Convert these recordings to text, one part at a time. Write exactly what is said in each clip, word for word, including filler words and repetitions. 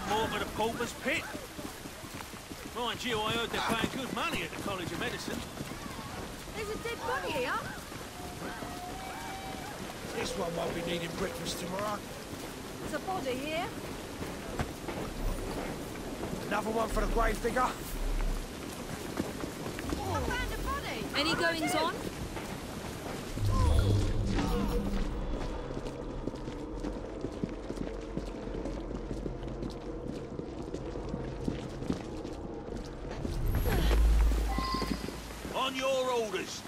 one more for the pauper's pit. Mind you, I heard they're paying good money at the College of Medicine. There's a dead body here. This one won't be needing breakfast tomorrow. There's a body here. Another one for the grave digger. Oh. I found a body. Any goings on? On your orders.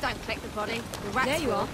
Don't collect the body. The rats there you are.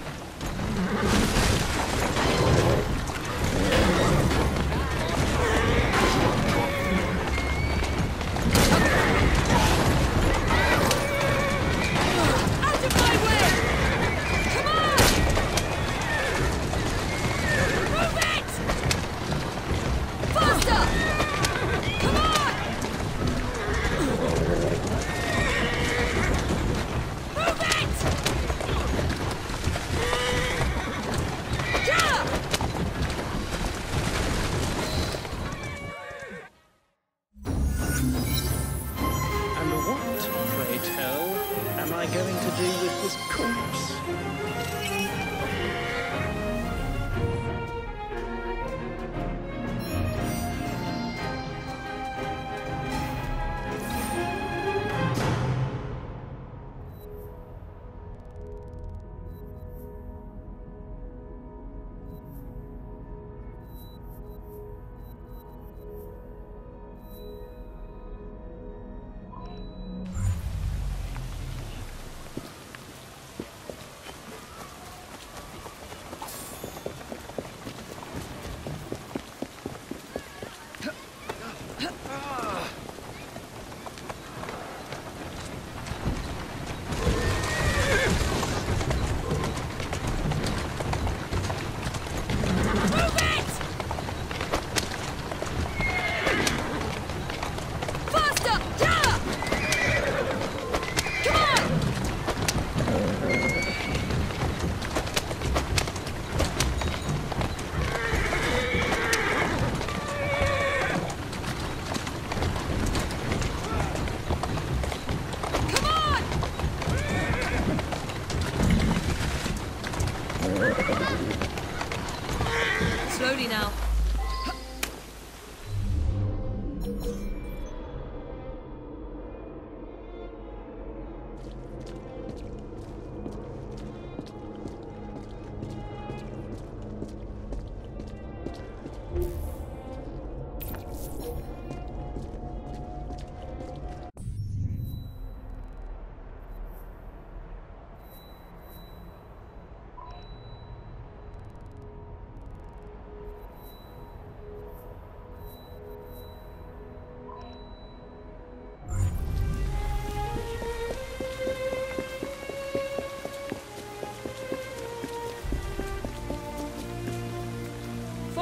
Slowly now.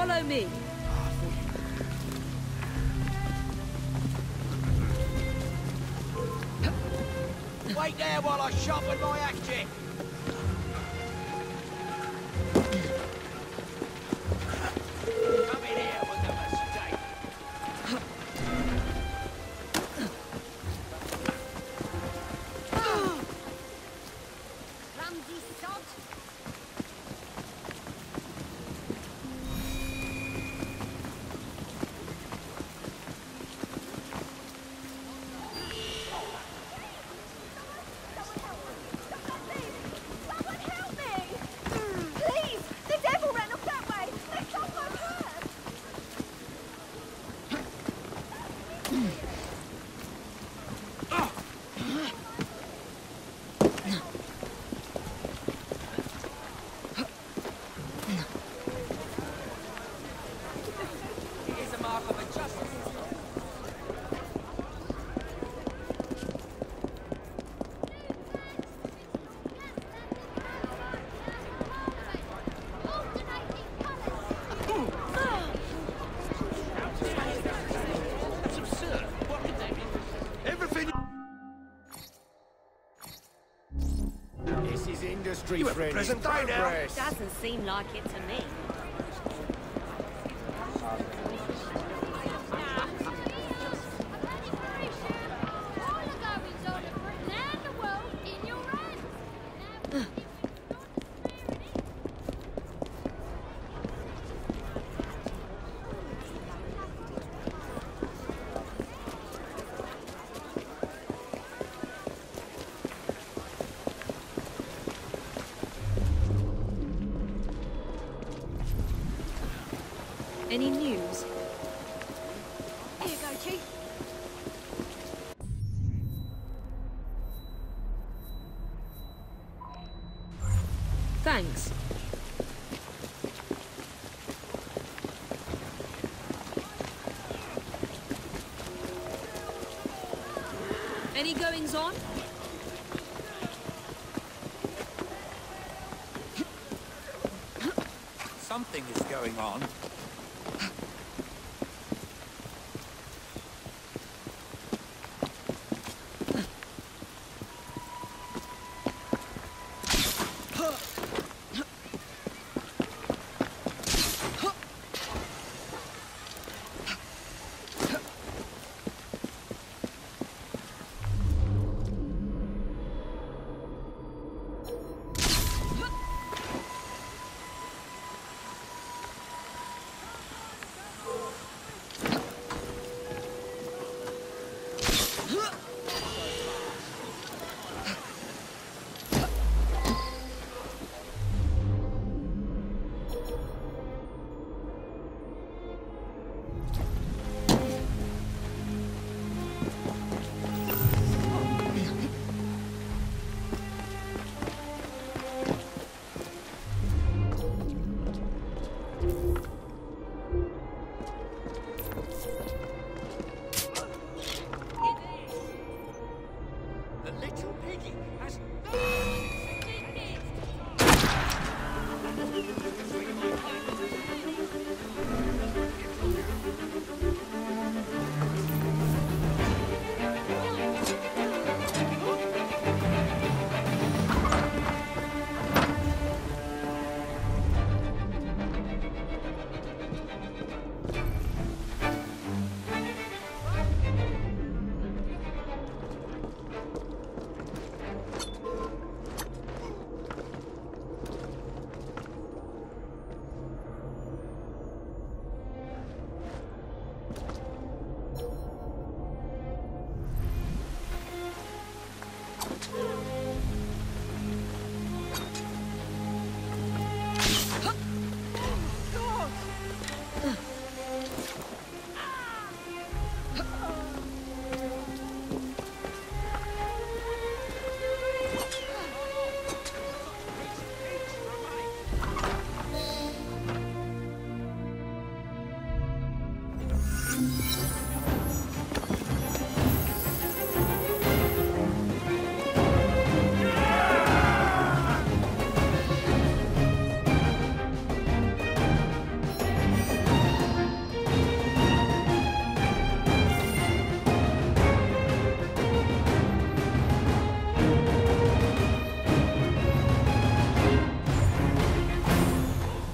Follow me. Wait there while I sharpen my axe. You have a present day now. Doesn't seem like it to me. Any news? Here you go, Chief. Thanks. Any goings on? Something is going on.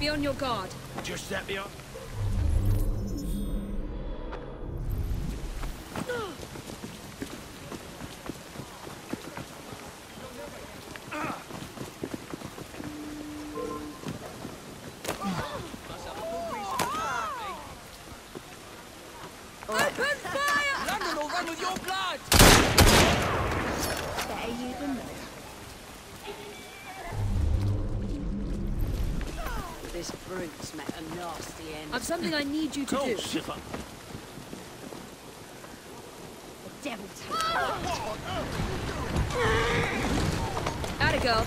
Be on your guard. Just set me up. Something I need you to Go, do. Shiver. The devil took it. Atta girl.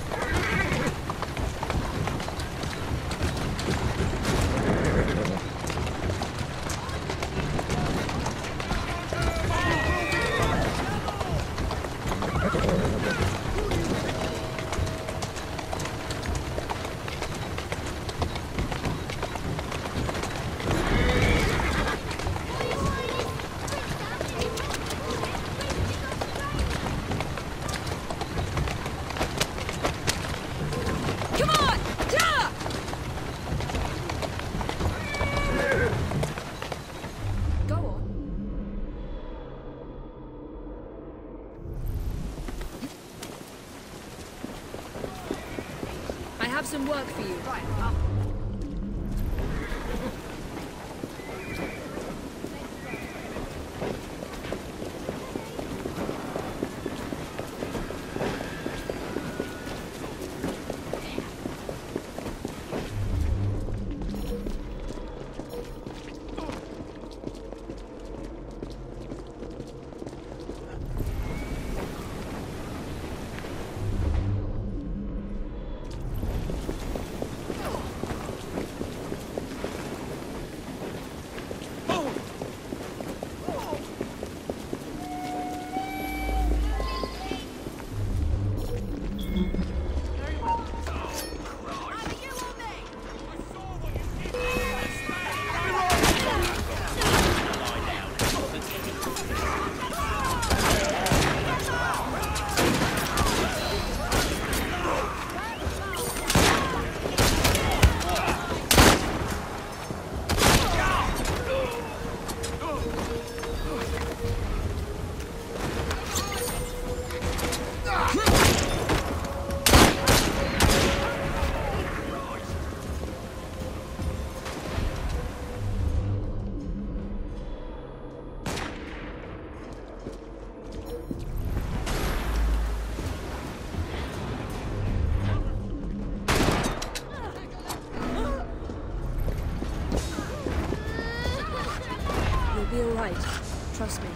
Some work for you. Right, up. Trust me.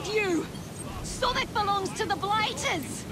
with you! Sonic belongs to the Blighters!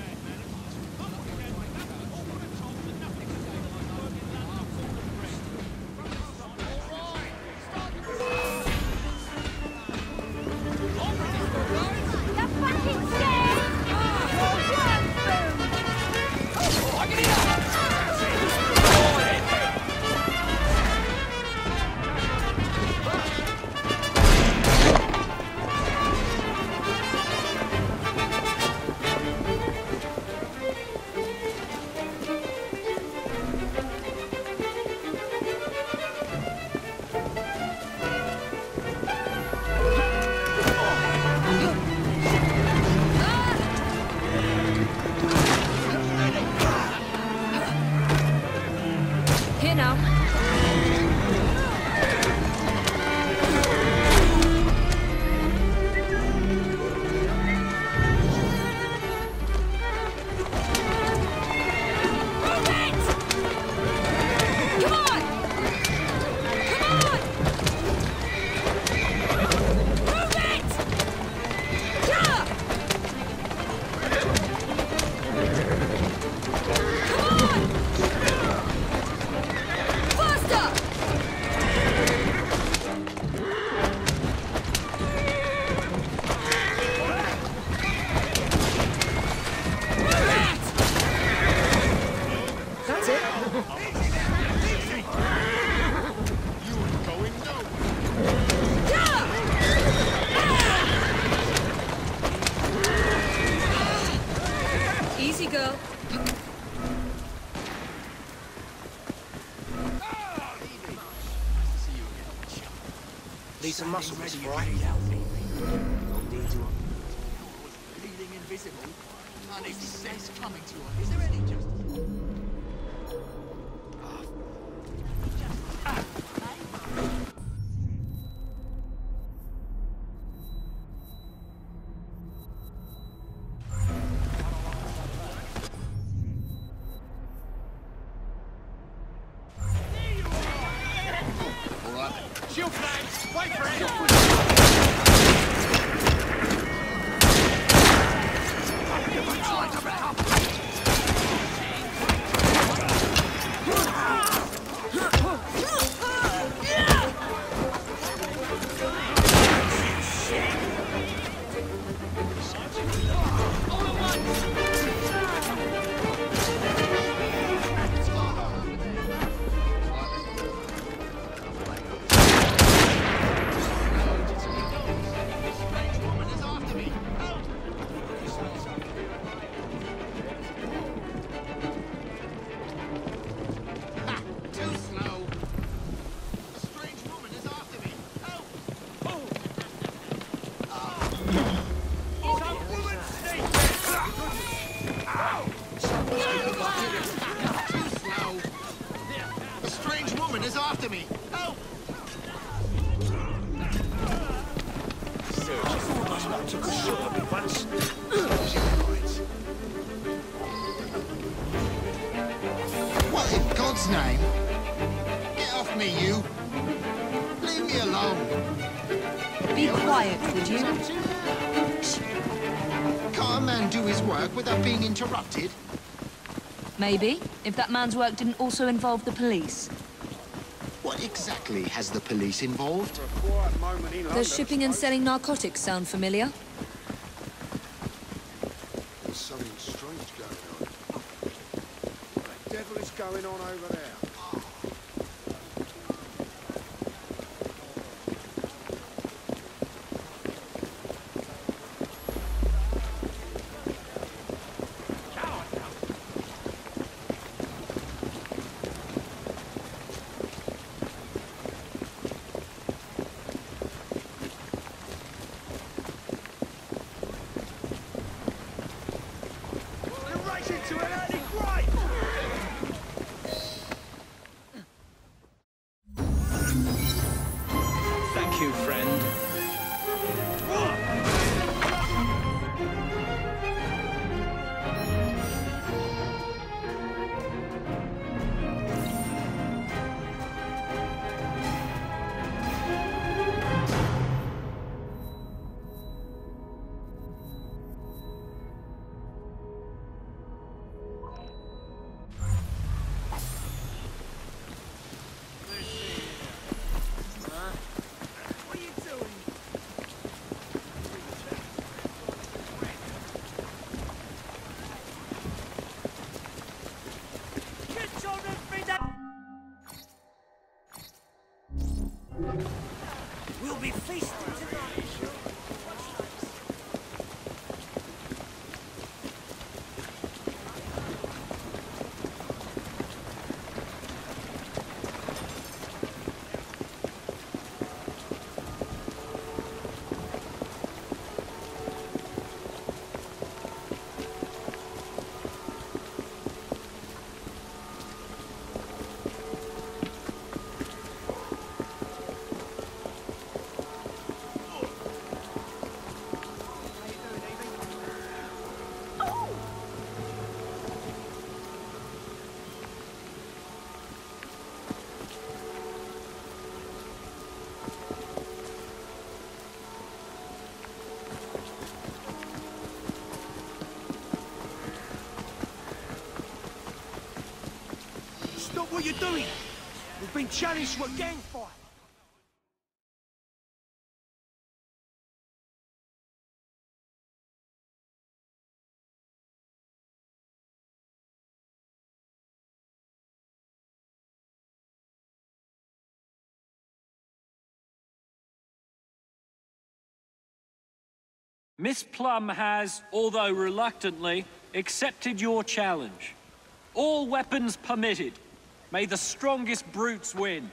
These are muscle memory. Bleeding invisible. Can't even sense coming to us. Is there any justice? Interrupted? Maybe, if that man's work didn't also involve the police. What exactly has the police involved? Does shipping and selling narcotics sound familiar? There's something strange going on. What the devil is going on over there? Stop what you're doing! We've been challenged to a gang fight! Miss Plumb has, although reluctantly, accepted your challenge. All weapons permitted. May the strongest brutes win.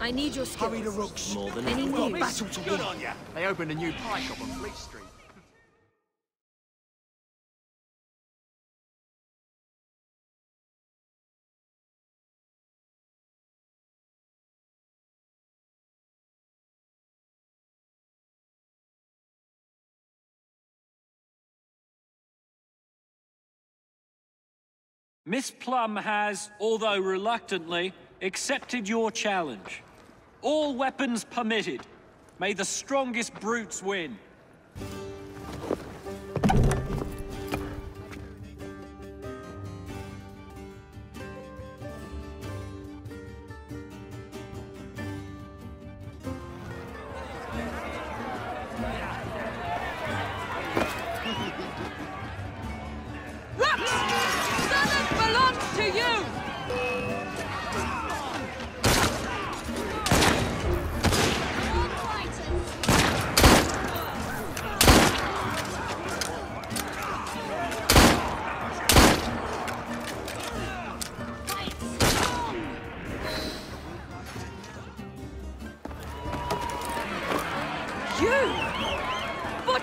I need your skills. Hurry the rooks. More than any new battle to win. On ya. They opened a new pie shop on Fleet Street. Miss Plumb has, although reluctantly, accepted your challenge. All weapons permitted. May the strongest brutes win.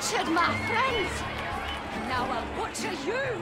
butchered my friends. Now I'll butcher you.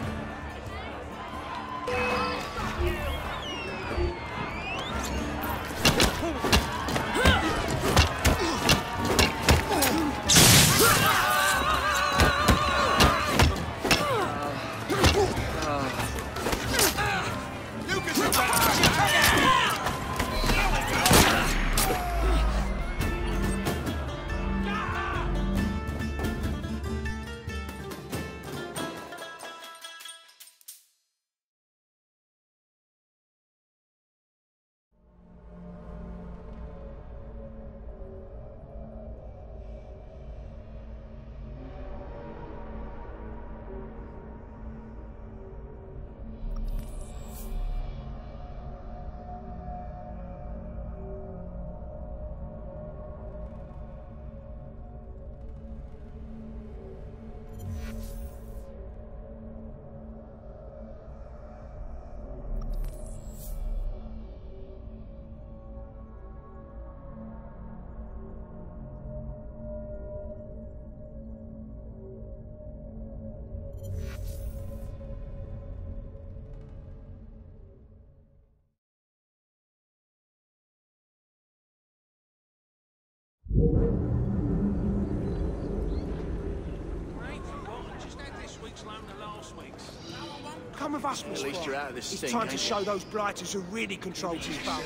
Come with us, Mister At least you're out of this He's thing, trying to show it? those blighters who really controls his power.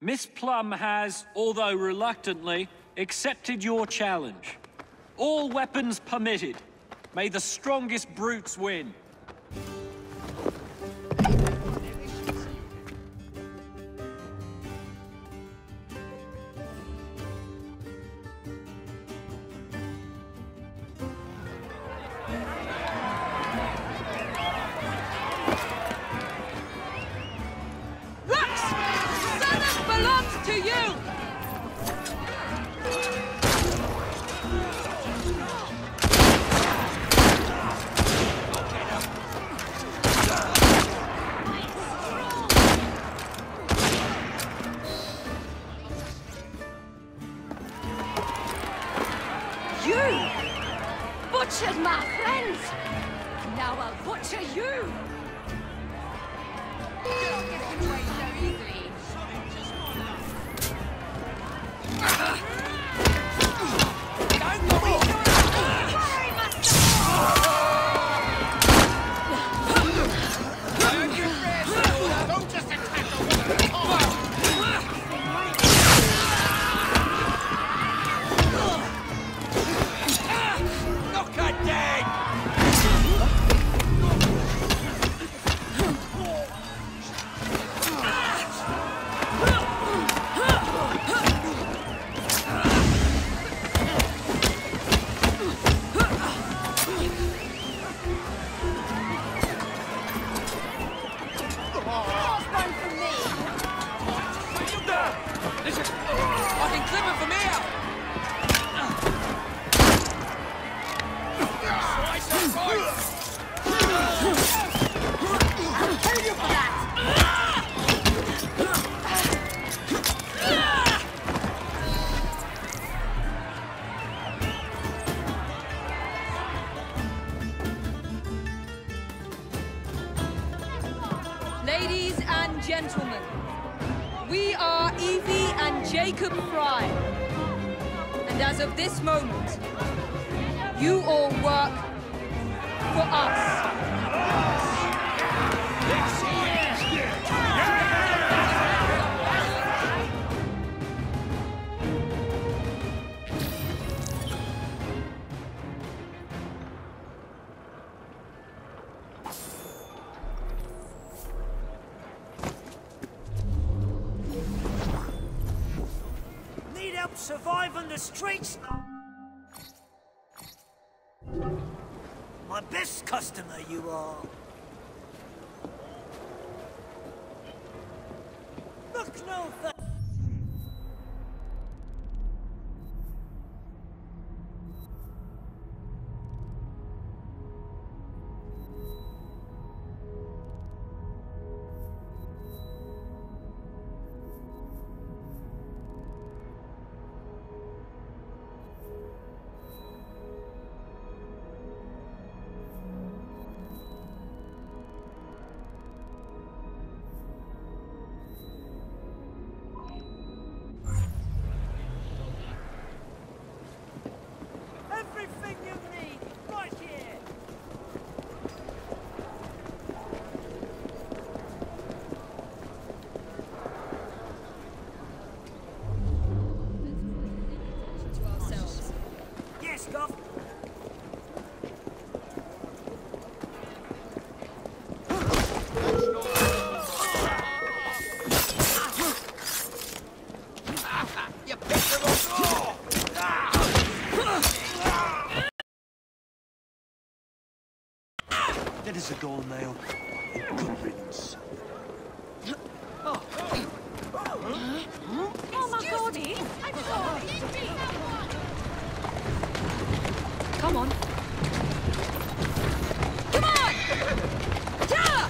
Miss Plumb has, although reluctantly, accepted your challenge. All weapons permitted. May the strongest brutes win. Surviving the streets. My best customer you are. Look no further. That is a gold nail. Good riddance. Oh. Huh? Oh my god! I'm sorry. Come on. Come on! Yeah!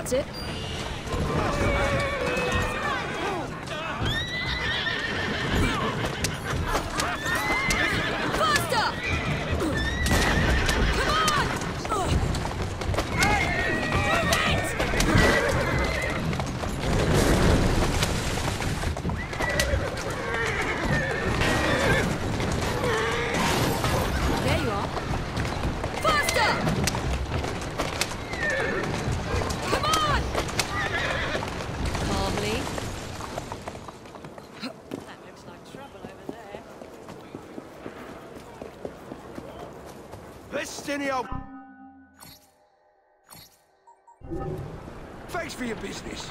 That's it. Thanks for your business.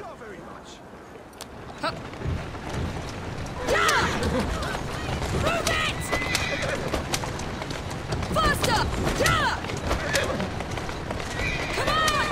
Not very much. Huh. Yeah! Move it! Faster! Yeah! Come on!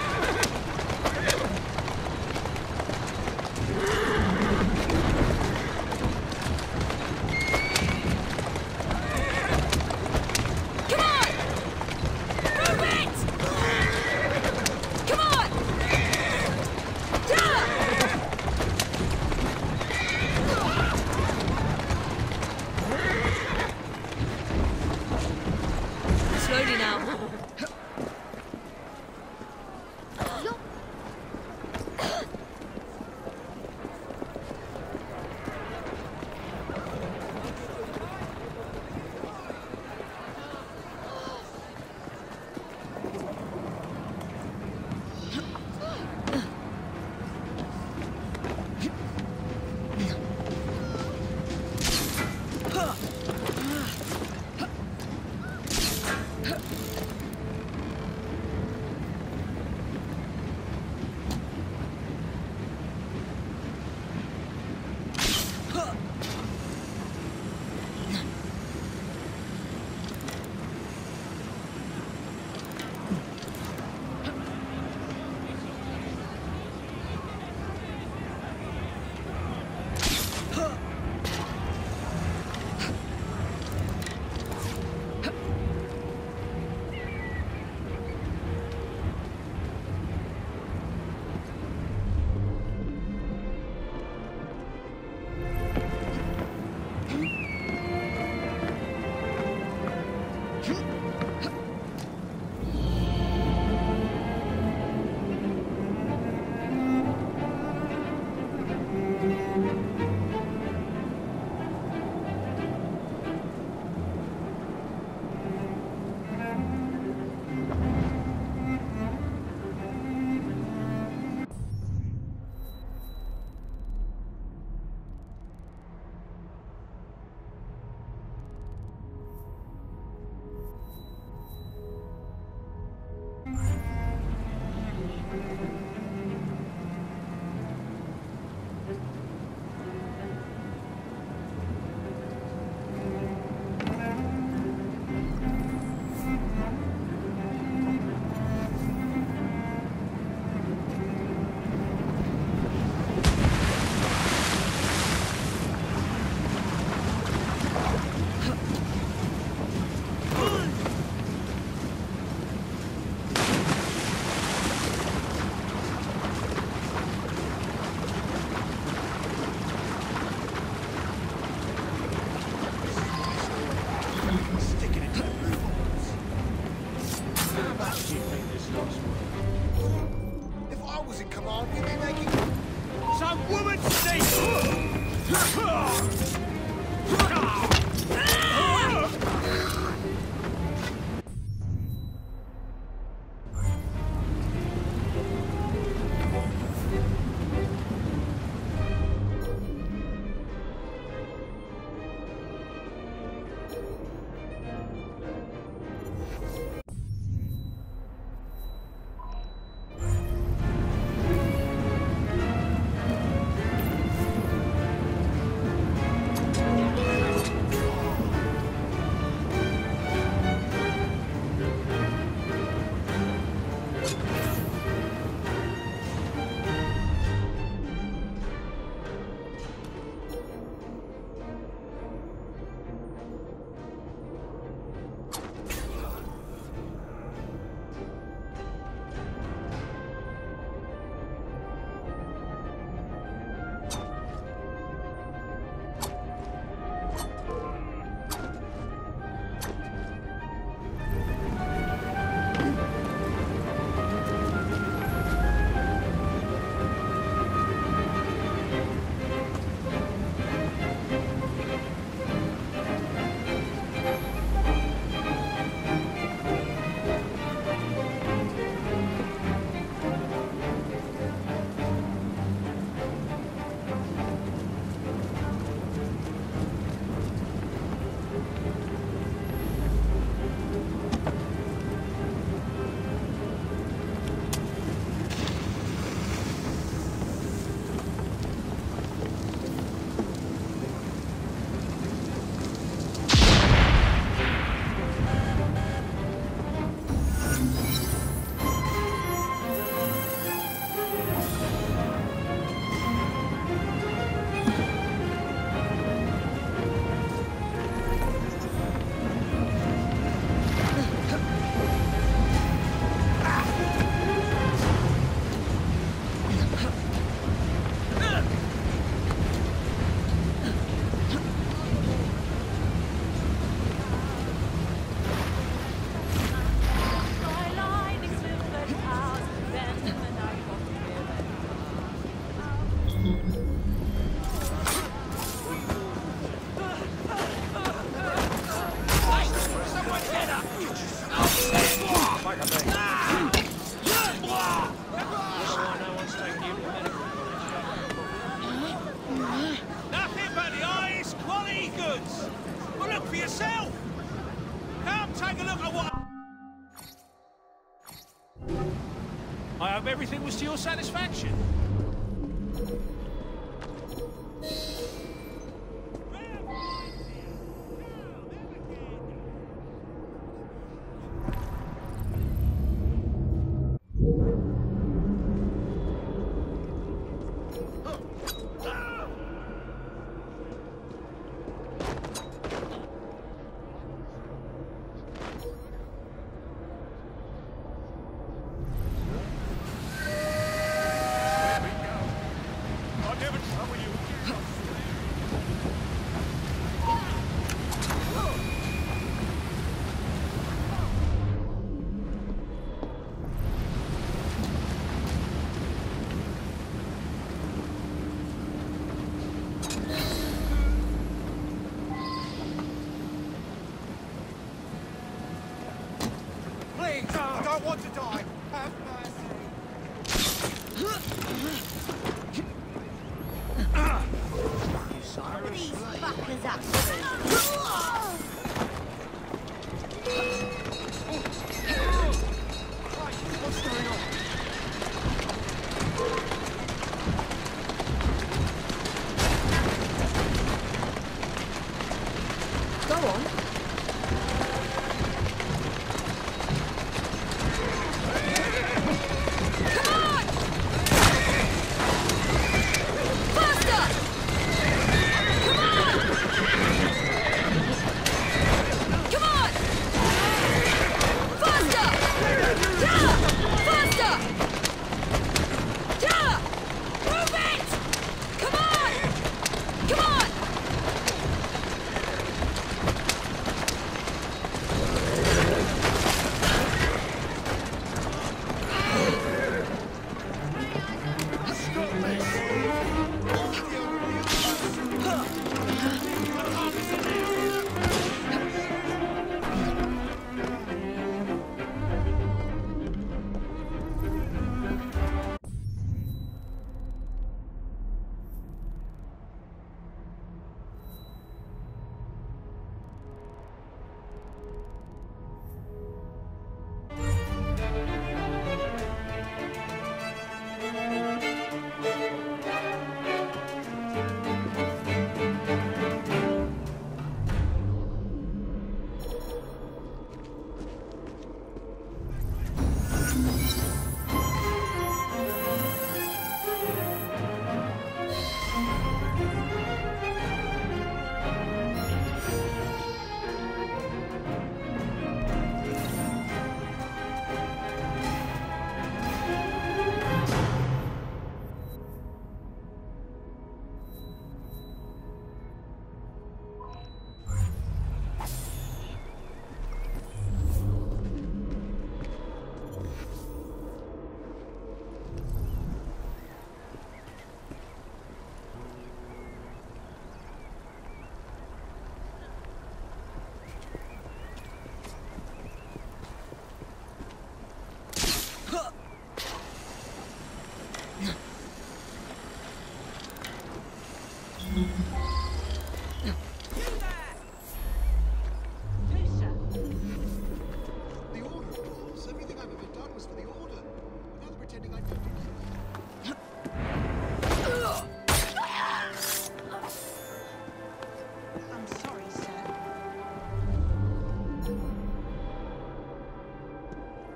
Everything was to your satisfaction. Thank you.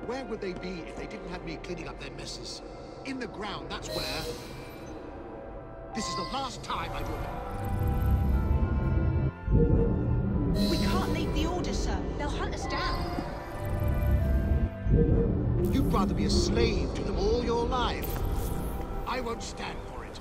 Where would they be if they didn't have me cleaning up their messes? In the ground, that's where. This is the last time I do it. We can't leave the Order, sir. They'll hunt us down. You'd rather be a slave to them all your life. I won't stand for it.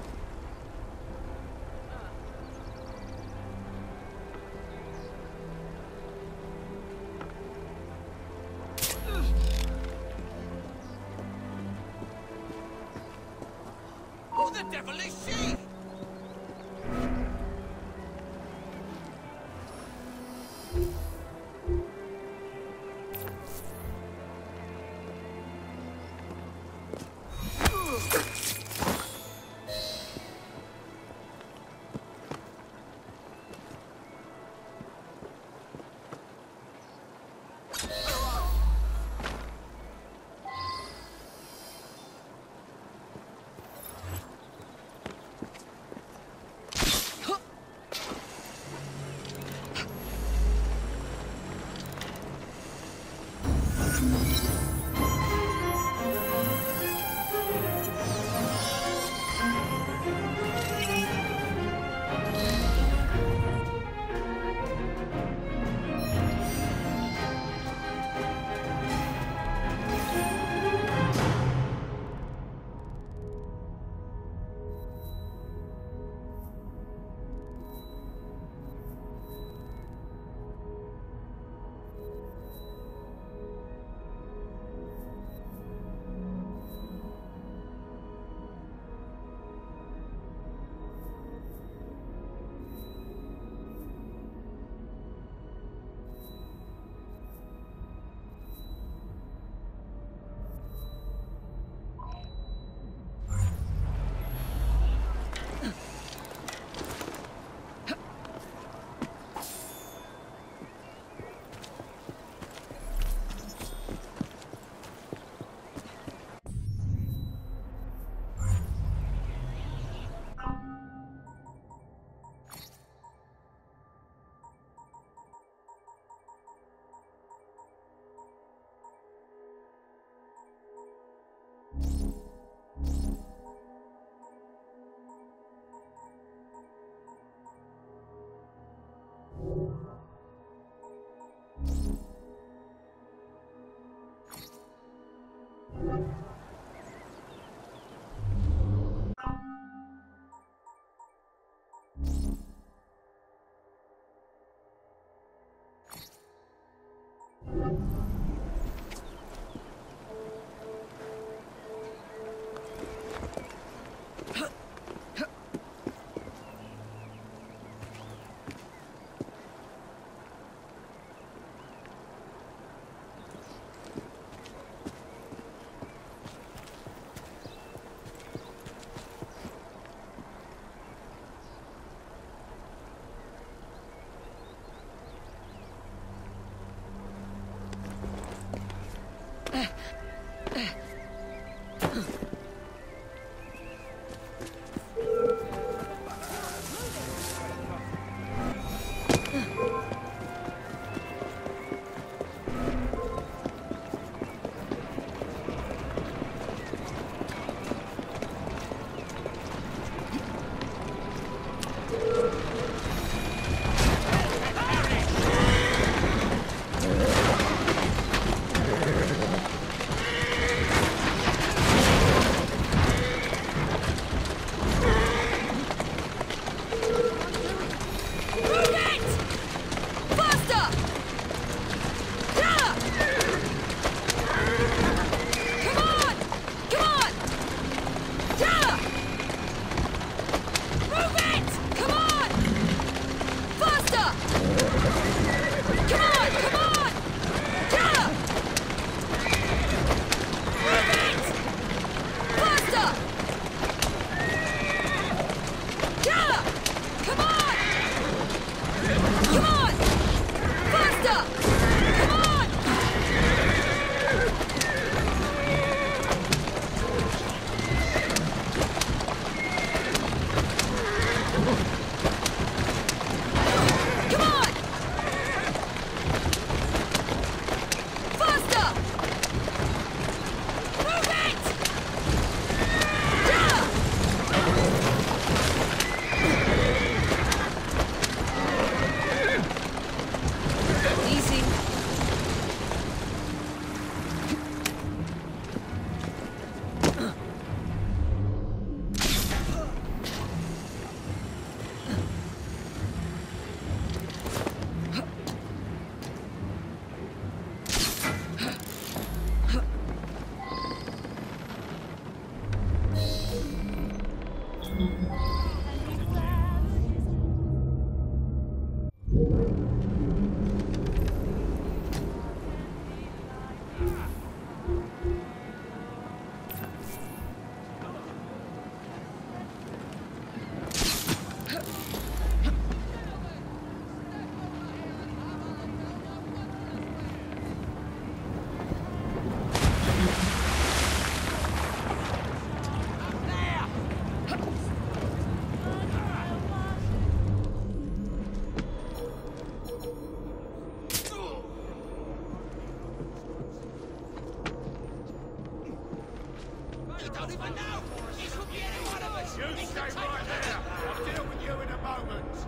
don't even know! It could be any one of us! You it's stay right there! I'll deal with you in a moment!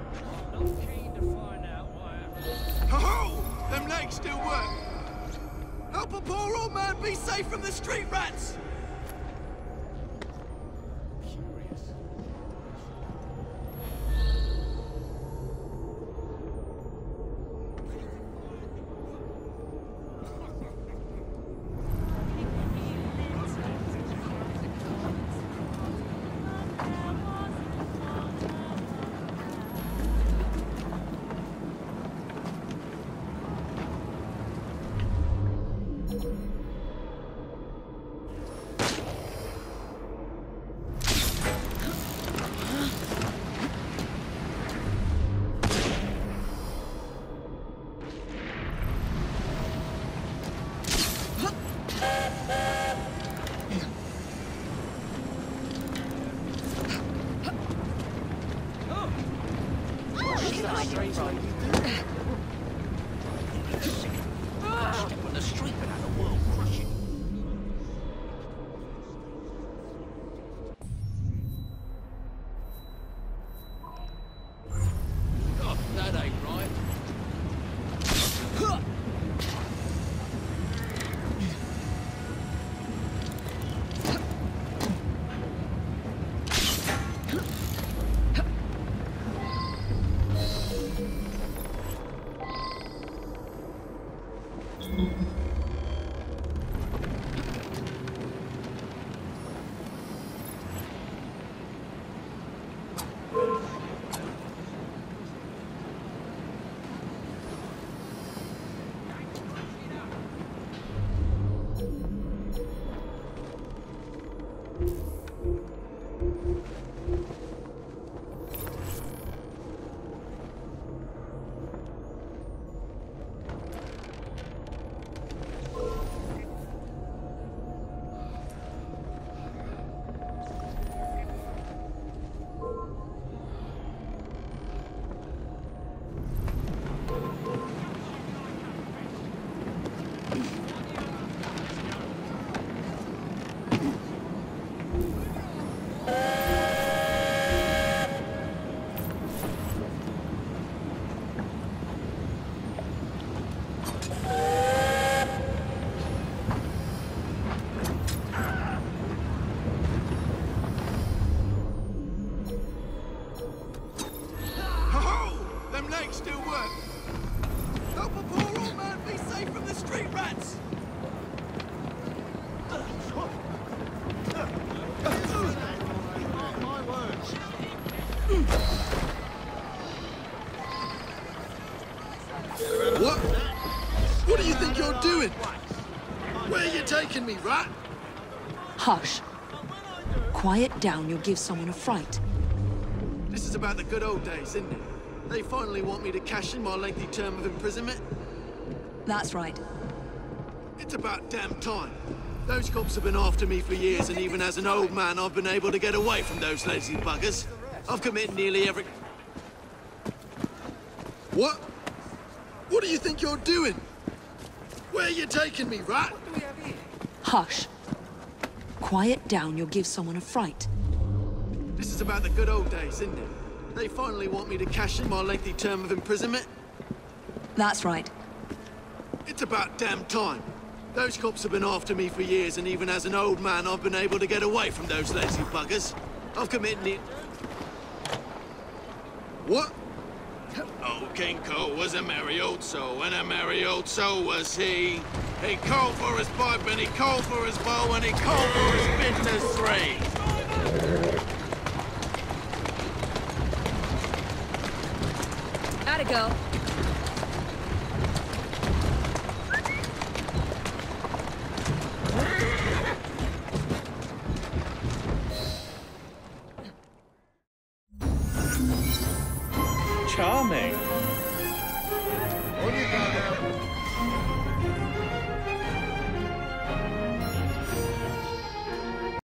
I'm not keen to find out why I'm... Ho-ho! Them legs still work! Help a poor old man be safe from the street rats! Me, rat. Hush. Quiet down, you'll give someone a fright. This is about the good old days, isn't it? They finally want me to cash in my lengthy term of imprisonment. That's right. It's about damn time. Those cops have been after me for years, and even as an old man, I've been able to get away from those lazy buggers. I've committed nearly every... What? What do you think you're doing? Where are you taking me, rat? Hush. Quiet down, you'll give someone a fright. This is about the good old days, isn't it? They finally want me to cash in my lengthy term of imprisonment. That's right. It's about damn time. Those cops have been after me for years, and even as an old man, I've been able to get away from those lazy buggers. I've committed it. What? Oh, King Cole was a merry old soul, and a merry old soul was he. He called for his pipe, and he called for his bow, and he called for his bitter three. Gotta go. Charming.